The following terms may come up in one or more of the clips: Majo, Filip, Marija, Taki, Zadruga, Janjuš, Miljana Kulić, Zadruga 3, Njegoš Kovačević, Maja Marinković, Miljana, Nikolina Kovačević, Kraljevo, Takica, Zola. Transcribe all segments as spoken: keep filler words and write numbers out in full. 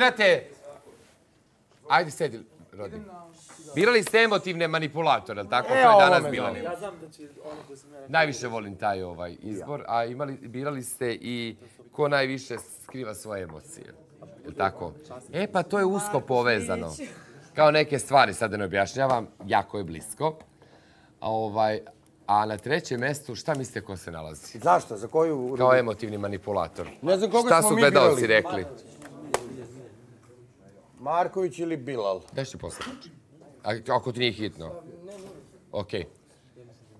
pakirate... Ajde, sedi, rodin. Birali ste emotivne manipulatore, ali tako? To je danas bila nema. Ja znam da će ono koji sam ja rekao... Najviše volim taj izbor, a birali ste i ko najviše skriva svoje emocije. Je li tako? E, pa to je usko povezano. Kao neke stvari, sad da ne objašnjavam, jako je blisko. A na trećem mjestu, šta mislite ko se nalazi? Zašto? Za koju... Kao emotivni manipulator. Šta su gledalci rekli? Marković ili Bilal? Daj što posljednači. Ako ti nije hitno. Ok.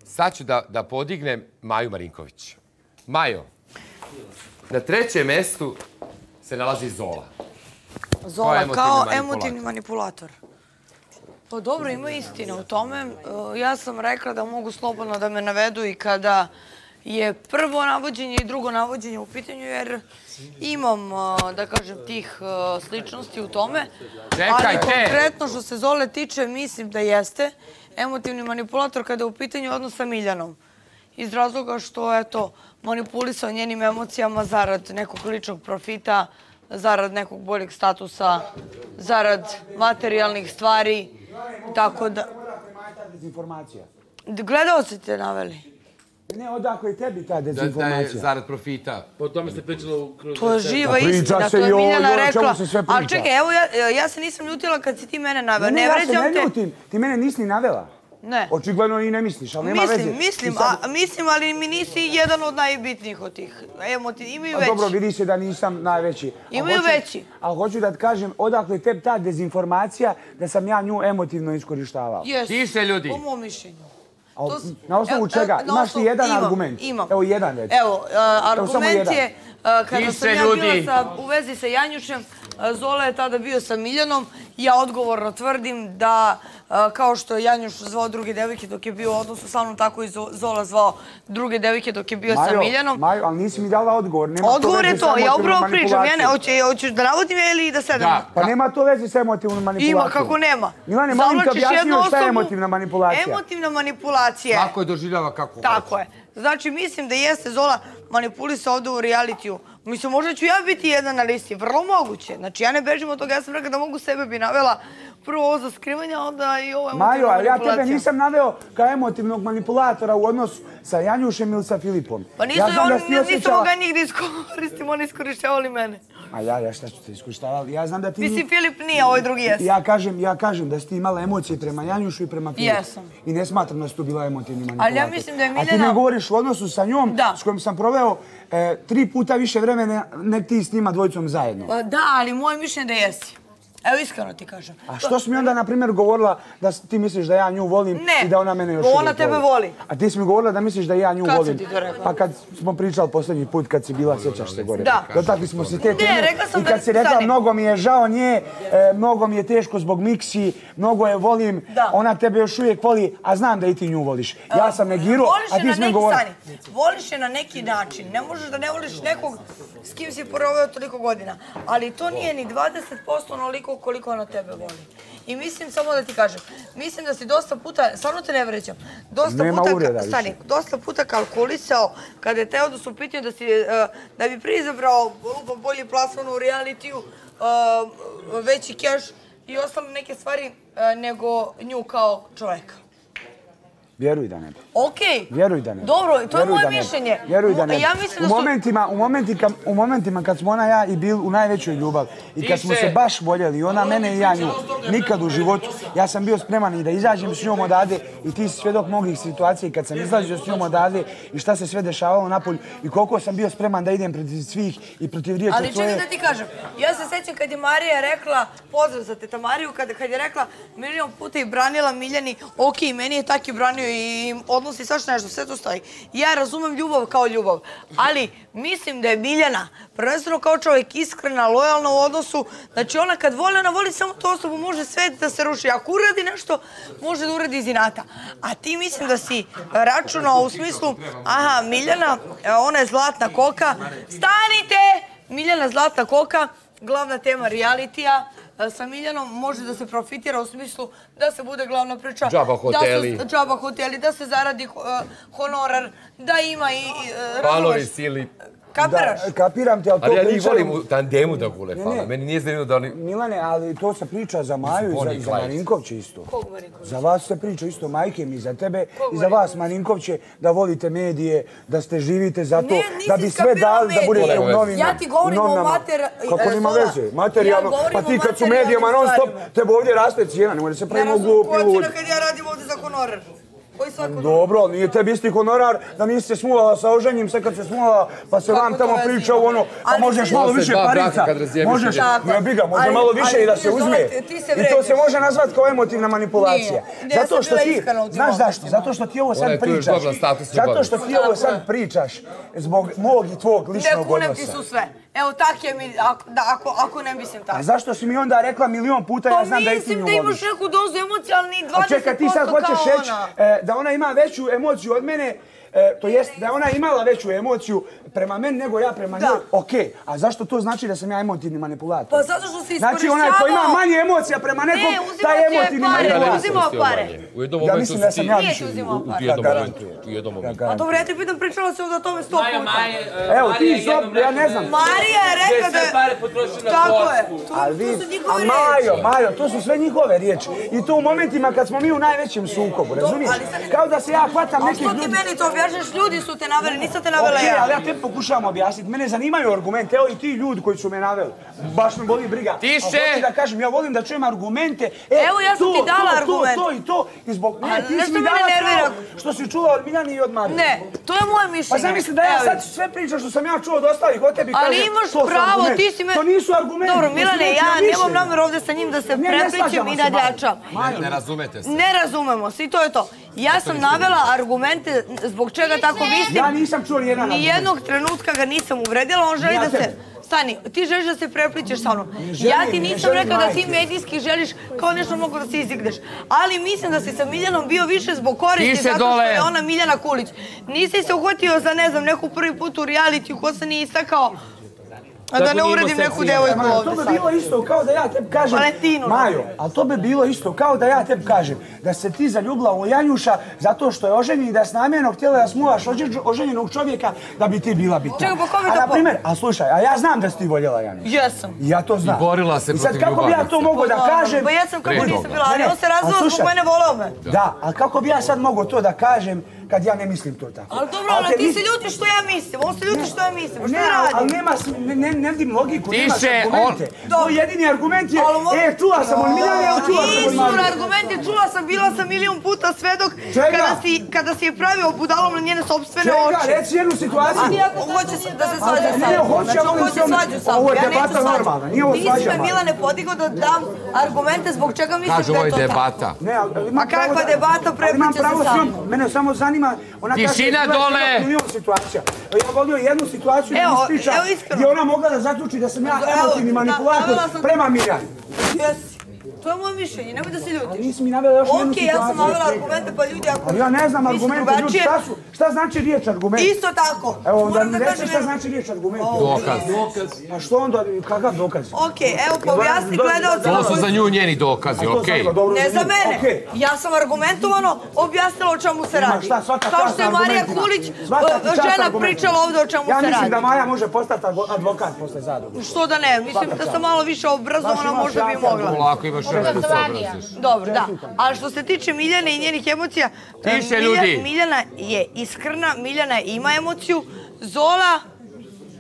Sad ću da podignem Maju Marinković. Majo, na trećem mjestu se nalazi Zola. Zola, kao emotivni manipulator. Pa dobro, ima istina u tome. Ja sam rekla da mogu slobodno da me navedu i kada je prvo navođenje i drugo navođenje u pitanju, jer imam, da kažem, tih sličnosti u tome. Ali konkretno što se Zole tiče, mislim da jeste emotivni manipulator kada je u pitanju odnos sa Miljanom. Iz razloga što je to manipulisao njenim emocijama zarad nekog ličnog profita, zarad nekog boljeg statusa, zarad materijalnih stvari. Tako da... Gledaoci te naveli. Ne, odakle i tebi ta dezinformacija. Zarad profita. Po tome se pričalo... To je živa istina. Priča se i ovo, o čemu se sve priča. Ali čekaj, evo, ja se nisam ljutila kad si ti mene navela. Ne, ja se ne ljutim. Ti mene nisi ni navela. Ne. Očigledno i ne misliš, ali nema veze. Mislim, mislim, ali mi nisi jedan od najbitnijih od tih. Imaju veći. Dobro, vidi se da nisam najveći. Imaju veći. Ali hoću da ti kažem, odakle tebi ta dezinformacija da sam ja nju emotivno iskorištavao. Ti se ljudi. Po mom mišljenju. Na osnovu čega? Imaš ti jedan argument? Imam. Evo, jedan već. Evo, argument je, kada sam ja bila u vezi sa Janjušem, Zola je tada bio sa Miljanom. Ja odgovorno tvrdim da, kao što je Janjuš zvao druge devojke dok je bio u odnosu sa mnom, tako i Zola zvao druge devojke dok je bio sa Miljanom. Majo, ali nisi mi dala odgovor. Odgovor je to, ja upravo pričam. Hoćeš da navodim je ili da sedem? Pa nema to veze sa emotivnom manipulacijom. Ima, kako nema. Milane, molim te objasnio šta je emotivna manipulacija. Emotivna manipulacija. Tako je doživljava kako hoće. Tako je. Znači, mislim da jeste Zola manipulisa ovdje u realitiju. Mislim, možda ću ja biti jedan na listi. Vrlo moguće. Znači, ja ne bežim od toga. Ja sam rekao da mogu sebe bi navela prvo ovo za skrivanje, a onda i ovo emotivna manipulacija. Majo, ja tebe nisam naveo kao emotivnog manipulatora u odnosu sa Janjušem ili sa Filipom. Pa nisam ga nigdje iskoristim, oni iskorištavali mene. A ja, ja šta ću te iskorištavali? Ja znam da ti... Mislim, Filip nije, ovoj drugi jesi. Ja kažem da si ti imala emocije prema Janjušu i prema Filipu. Jesam. I ne smatram da si tu bila emotivni manipulator. Ali ja mislim da je Miljana... A ti ne govoriš u odnosu sa njom s kojom sam proveo tri puta više vremena nek ti s njima dvojicom zajedno. Da, ali moje mišljenje da jesi. Evo, iskreno ti kažem. A što si mi onda, na primjer, govorila da ti misliš da ja nju volim i da ona mene još uvijek voli? Ne, ona tebe voli. A ti si mi govorila da misliš da ja nju volim. Kad sam ti to rekla? Pa kad smo pričali posljednji put, kad si bila, sjećaš se gore. Da. Dotakli smo se te teme i kad si rekla mnogo mi je žao nje, mnogo mi je teško zbog Miksi, mnogo je volim, ona tebe još uvijek voli, a znam da i ti nju voliš. Ja sam negirao, a ti si mi govorila. Voliš je na neki način. Ne možeš da ne voliš nekog s kim si proveo toliko godina. Ali to nije ni dvadeset posto onoliko koliko ona tebe voli. I mislim, samo da ti kažem, mislim da si dosta puta, stvarno te ne vređam, dosta puta kalkulisao kada je te odnos u pitanju da bi prizabrao bolje plasmanu u realitiju, veći keš i ostalo neke stvari nego nju kao čoveka. Vjeruj da ne. Okej. Vjeruj da ne. Dobro, to je moje mišljenje. Vjeruj da ne. U momentima kad smo ona ja i bil u najvećoj ljubav i kad smo se baš voljeli, ona mene i ja nju, nikad u životu, ja sam bio spreman i da izađem s njom odavde i ti si svjedok mnogih situacija i kad sam izlazio s njom odavde i šta se sve dešavalo napolju i koliko sam bio spreman da idem protiv svih i protiv riječi svoje. Ali čekaj da ti kažem, ja se sjećam kad je Marija rekla, pozdrav za teta Mariju, kad je rekla milion puta i branila Miljani, okej, meni je Taki branio i odnosi svašta nešto, sve to stoji. Ja razumem ljubav kao ljubav, ali mislim da je Miljana prvenstveno kao čovjek iskrena, lojalna u odnosu. Znači ona kad voli, ona voli samo tu osobu, može sve da se ruši. Ako uradi nešto, može da uradi iz inata. A ti mislim da si računao u smislu, aha, Miljana, ona je zlatna koka. Stanite! Miljana zlatna koka, glavna tema realitija. Sa Miljanom može da se profitira u smislu da se bude glavna priča. Džaba hoteli. Džaba hoteli, da se zaradi honorar, da ima i... Valovi sili. Kapiraš? Kapiram te, ali to pričam... Ali ja njih volim u tandemu da gule, hvala. Meni nije zanimljivo da oni... Milane, ali to se priča za Maju i za Marinkoviće isto. Kog Marinkoviće? Za vas se priča isto, majke mi, za tebe i za vas, Marinkoviće, da volite medije, da ste živite za to, da bi sve dali da budete u novinama. Ja ti govorim o mater... Kako nima veze, materijalno. Pa ti kad su medijama non stop, tebe ovdje raste cijena, nemoj da se pravimo glupi ljudi. Dobro, ali nije tebi isti honorar da nisi se smuvala sa oženjim, sve kad se smuvala pa se vam tamo priča u ono, pa možeš malo više parica, možeš, ne biga, možda malo više i da se uzme. I to se može nazvat kao emotivna manipulacija. Zato što ti, znaš zašto, zato što ti ovo sad pričaš, zato što ti ovo sad pričaš zbog mog i tvog ličnog odnosa. Ne kunem ti su sve. Evo, tak je mi, ako ne mislim tako. A zašto si mi onda rekla milion puta, ja znam da i ti nju voliš. Pa mislim da imaš neku dozu emocija, ali ni dvadeset posto kao ona. A čekaj, ti sad hoćeš reći da ona ima veću emociju od mene, to jest da je ona imala veću emociju prema meni nego ja prema njoj. Okej, a zašto to znači da sam ja emotivni manipulator? Pa zato što si iskorišćavao. Znači onaj ko ima manje emocija prema nekom, da je emotivni manipulator. Ne, uzimao pare. Ja mislim da sam ja više u jednom momentu. A dobro, ja ti pitam, pričala se o tome sto puta. Evo, ti stop, ja ne znam. Marija je rekla da je... Sve pare potroši na Bosku. To su njihove riječi. Majo, Majo, to su sve njihove riječi. I to u momentima kad smo mi u najvećem sukobu, razumiješ? Kao da se ja hvatam nekih ljudi. Objašnjaš, ljudi su te naveli, nisam te navela ja. Ok, ali ja te pokušavam objasniti. Mene zanimaju argumente, evo i ti ljudi koji su me naveli. Baš me boli briga. Tiše! Da kažem, ja volim da čujem argumente. Evo, ja sam ti dala argument. To, to, to i to. I zbog mene ti si mi dala to što si čula od Miljane i od Marije. Ne, to je moje mišljenje. Pa zamisli da ja sad sve pričam što sam ja čuo od ostalih od tebi. Ali imaš pravo, ti si me... To nisu argumenti. Dobro, Miljane, ja nemam namjer ovdje sa njim da se prepričam i da jačam. Ne razumete se. Ne razumemo se i to je to. Ja sam navela argumente zbog čega tako mislim. Ja nisam čuo nijedan argument. Nijednog trenutka ga nisam uvredila, on želi da se... Stani, ti želiš da se prepličeš sa mnom. Ja ti nisam rekao da ti medijski želiš kao nešto mogu da se izigreš. Ali mislim da si sa Miljanom bio više zbog koristi zato što je ona Miljana Kulić. Nisi se uhvatio za, ne znam, neku prvi put u realitiju ko se nije istakao. A da ne uvredim neku devojku ovdje. To bi bilo isto kao da ja tebi kažem... Valentinu. Majo, ali to bi bilo isto kao da ja tebi kažem da se ti zaljubila u Janjuša zato što je oženjen i da s namjerno htjela da smuvaš oženjenog čovjeka da bi ti bila bitna. Čekaj, po kome da po... A slušaj, a ja znam da si ti voljela Janjuša. Jesam. I ja to znam. I borila se protiv ljubavice. I sad kako bi ja to mogo da kažem... Pa ja sam kako nisam bila, ali on se razveo zbog mene volao me. Da, ali kako bi ja sad mogo to da kažem... kad ja ne mislim to tako. Ali dobro, ali ti se ljuti što ja mislim, on se ljuti što ja mislim, što radim? Ne, ali ne vidim logiku, nemaš argumente. To jedini argument je, e, čula sam od Miljane, evo čula sam od Marije. Nisu argumente, čula sam, bila sam milijun puta svedok kada si je pravio budalom na njene sobstvene oči. Čega, reci jednu situaciju. Hoće da se svađa sa mnom. Ne, hoće, ali hoće svađu sa mnom, ja neću svađu. Ti si me, Milane, podigao da dam argumente zbog čega misliš da je to tako. Ma kakva debata, prepriča se sa mnom. Tišina dole! Ja volio jednu situaciju da mi ispriča gdje ona mogla da zaključi da sam ja emotivni manipulator prema Miljani. Jesi, to je moje mišljenje, nemoj da se ljutiš. Ali nisi mi navela još jednu situaciju. Okej, ja sam navela argumente pa ljudi ako... Ali ja ne znam argumente, ljudi, šta su? Šta znači riječ argument? Isto tako. Evo, onda mi reći šta znači riječ argument. Dokaz. Pa što onda, kakav dokaz? Okej, evo, pa objasni gledalcima. To su za nju njeni dokazi, okej. Ne za mene. Ja sam argumentovano objasnila o čemu se radi. Kao što je Marija Kulić, žena pričala ovdje o čemu se radi. Ja mislim da Maja može postati advokat posle Zadruge. Što da ne, mislim da sam malo više obrazovana, možda bi mogla. Polako imaš vremena da se obraziš. Dobro, da. A što se tiče Miljane i njenih emocija, Miljana je iskrena, Miljana ima emociju, Zola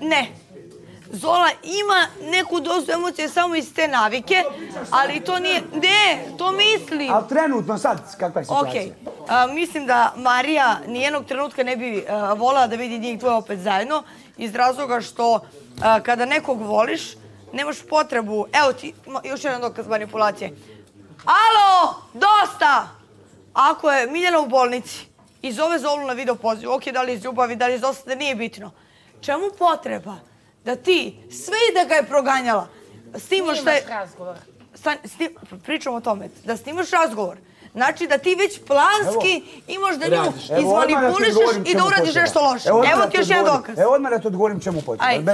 ne. Zola ima neku dozu emocije samo iz te navike, ali to nije... Ne, to mislim. Ali trenutno sad, kakva je situacija? Okej, mislim da Marija nijednog trenutka ne bi volala da vidi njih dvoje opet zajedno, iz razloga što kada nekog voliš, nemaš potrebu... Evo ti, još jedan dokaz manipulacije. Alo, dosta! Ako je Miljana u bolnici i zove Zolu na video poziv, ok, da li iz ljubavi, da li iz osade, nije bitno. Čemu potreba da ti, sve i da ga je proganjala, snimaš razgovor. Pričamo o tome, da snimaš razgovor, Znači da ti već planski imaš da nju izmanipulišeš i da uradiš nešto loše. Evo ti još jedan dokaz. Evo odmah da ti odgovorim čemu potreba.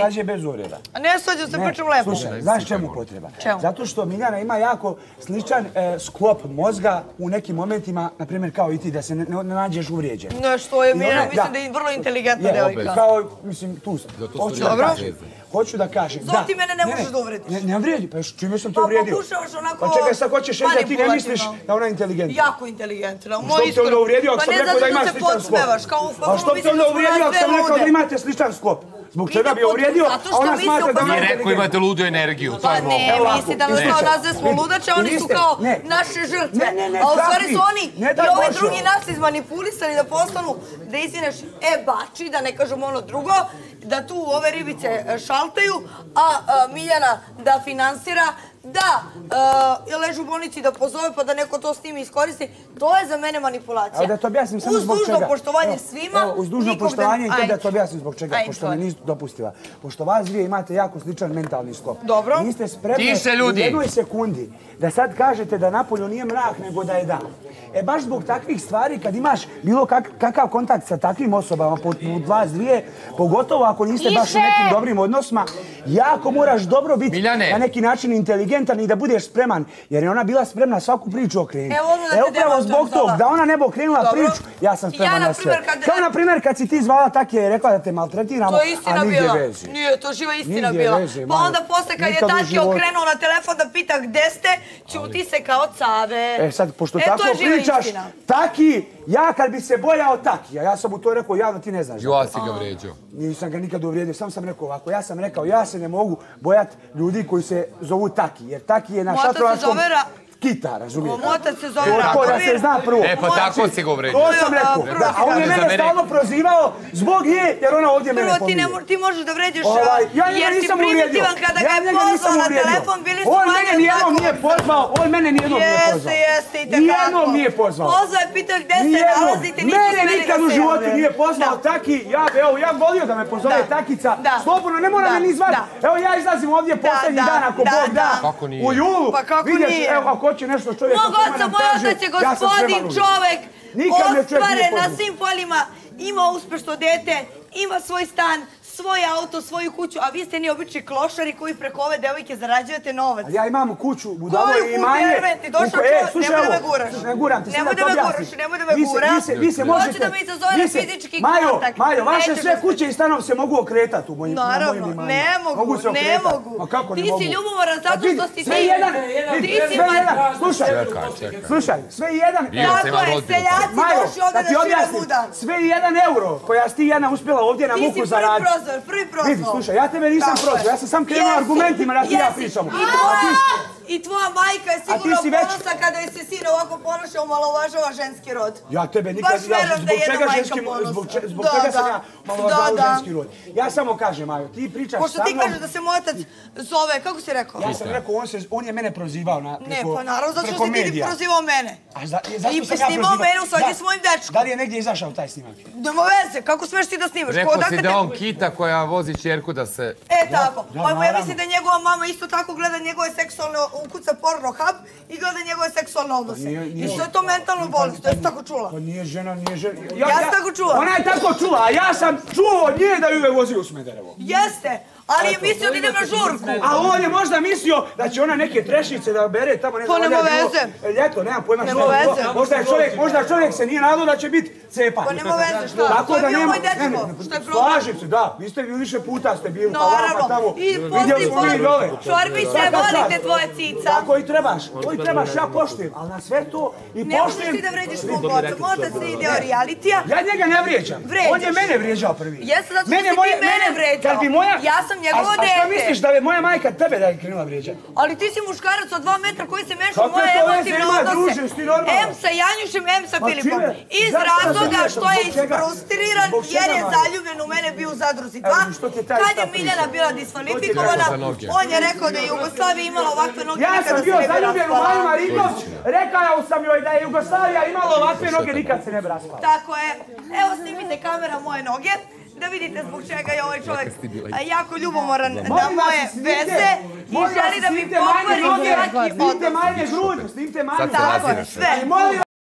Sađe bez ureda. Ne sađu se pričem lepo. Slušaj, znaš čemu potreba? Zato što Miljana ima jako sličan sklop mozga u nekim momentima, na primjer kao i ti, da se ne nađeš uvrijeđen. Što je Miljana, mislim da je vrlo inteligentna devojka. Kao, mislim, tu sam. Dobro. Hoću da kažem. Zov ti mene ne možeš da uvrediš. Ne uvredi, pa čime sam te uvredio? Pa pokušavaš onako manipulativno. Pa čekaj, sad hoćeš reći da ti ne misliš da ona je inteligentna. Jako inteligentna. Što bi te onda uvredio ako sam rekao da ima sličan sklop? A što bi te onda uvredio ako sam rekao da imate sličan sklop? Zbog čega bi je uvredio, a ona smatra da... Nije rekao imate ludu energiju. Pa ne, misli da nas kao nas da smo ludače, oni su kao naše žrtve. A u stvari su oni i ovi drugi nas izmanipulisani da postanu, da izvineš, e bači, da ne kažem ono drugo, da tu ove ribice šaltaju, a Miljana da finansira, da ležu u bolnici da pozove pa da neko to s njima iskoristi. To je za mene manipulacija. Uz dužno poštovanje svima. Uz dužno poštovanje i to da to objasnim zbog čega, pošto mi nisu dopustiva. Pošto vas dvije imate jako sličan mentalni sklop. Dobro. Niste spremni u jednoj sekundi da sad kažete da napolju nije mrak nego da je dan. E baš zbog takvih stvari kad imaš bilo kakav kontakt sa takvim osobama poput vas dvije, pogotovo ako niste baš u nekim dobrim odnosima, jako moraš dobro biti na neki način inteligentan i da budeš spreman, jer je ona bila spremna svaku priču okrenuti. E upravo zbog tog, da ona ne bi okrenula priču, ja sam spreman na sve. Kao na primjer kad si ti zvala Takija i rekla da te maltretiramo, a nigdje veze. Nije, to živa istina bila. Pa onda posle kad je Taki okrenuo na telefon da pita gde ste, ćuti se kao cave. E sad, pošto tako pričaš, Taki, ja kad bi se bojao Takija, ja sam mu to rekao javno, ti ne znaš. Ja si ga vređao. Nisam ga nikad uvrijedio, sam sam rekao ovako, ja sam rekao ja se ne mogu bojati ljudi koji se zovu Taki. Jer Taki je na šatrovačkom kita, razumijete? Motac se zove Radomir. To da se zna prvo. E pa tako se ga uvredio. To sam rekao. A on je mene stalno prozivao zbog nje, jer ona ovdje mene pominje. Prvo ti možeš da vređaš, jer si primitivan kada ga je pozvao na telefon. On mene nijednom nije pozvao. On mene nijednom nije pozvao. Jeste, jeste. Nijednom nije pozvao. Pozvao je pitao gdje se nalazite. Mene nikad u životu nije pozvao Taki. Ja volio da me pozove Takica. Slobodno, ne mora me ni zvati. Evo ja izlazim ovdje poslednji dan ako Bog da. U julu. Hoće nešto čovjeka koji ima nam traži, ja sam sve maluđen. Čovjek ostvaren na svim poljima, ima uspešno dete, ima svoj stan, svoj auto, svoju kuću, a vi ste ni obični klošari koji preko ove devojke zarađujete novac. Ali ja imam kuću, budalo je imanje. Koju kuću ti došao čovjek, nemoj da me guraš. Ne guram ti, sad da to objasnim. Nemoj da me guraš, nemoj da me guraš. Hoću da me izazove fizički kontakt. Majo, vaše sve kuće i stanov se mogu okretati u mojim imanju. Naravno, ne mogu, ne mogu. Ti si ljubomoran zato što si ti. Sve jedan, sve jedan, slušaj, slušaj, sve jedan. Tako je, seljaci došli ovdje da žive muda. Sve jedan euro koja si ti jedna uspjela ovdje na muku zaraditi. Prvi prozvao. Vidi, slušaj, ja tebe nisam prozvao, ja sam sam krenuo argumentima da ti ja pričamo. I tvoja majka je sigurno ponosa kada je se sin ovako ponoša omalovažava ženski rod. Ja tebe nikad ne daš, zbog čega ženski rod, zbog čega sam ja omalovažavao ženski rod. Ja samo kažem, Majo, ti pričaš sa mnom... Pošto ti kažeš da se moj otac zove, kako si rekao? Ja sam rekao, on je mene prozivao preko medija. Ne, pa naravno, zato što si ti prozivao mene. A zašto sam ja prozivao? I snimao mene u svaki s mojim dečkom. Da li je negdje izašao taj snimak? Nema veze, kako smeš ti da snimaš? Rekao si da on kita koja vozi čerku da se... E tako, ja mislim da njegova mama isto tako gleda njegove seksualne ukuca porno hub i gleda njegove seksualne odnose. I što je to mentalno bolest, to je tako čula. Pa nije žena, nije žena... Ja sam tako čula. Ona je tako čula, a ja sam čuo od nje da ju je vozi u Smederevo. Jeste, ali je mislio da idem na žurku. A on je možda mislio da će ona neke trešnjice da bere tamo... To nema veze. Ljeto, nemam pojma što je to. Možda čovjek se nije nadao da će biti cepan. To nema veze, što? To je bio moj dečko, što je problem. Slažim se, da. Vi ste bili više puta, ste bili pa vama tamo. Vidjeli smo mi dole. Čorbić, ne volite tvoje cica. Tako i trebaš. To i trebaš, ja poštujem. Ali na sve to i poštujem... Ne možeš ti da vređaš mog oca. Možda si ideo realitija. Ja njega ne vređam. On je mene vređao prvi. Jeste, zato što si ti mene vređao. Ja sam njegovo dete. A šta misliš da je moja majka tebe da je krenula vređati? Ali ti si muškarac od dva metra koji se meša u moje emotivne odnose. Em sa Janjušem, em sa Filipom. Iz razloga što je isfrustriran jer je zaljubljen u mene bio u Zadruzi dva. Kad je Miljana bila diskvalifikovana, on je rekao da je Jugoslavija imala ovakve noge. Ja sam bio zaljubljen u Maju Marinković, rekao sam joj da je Jugoslavija imala ovakve noge, nikad se ne bi raspala. Tako je. Evo snimite kamera moje noge. Da vidite zbog čega je ovaj čovjek jako ljubomoran na moje veze i želi da mi pokvari svaki odnos. Snimte Maju žuđu, snimte Maju. Tako, sve.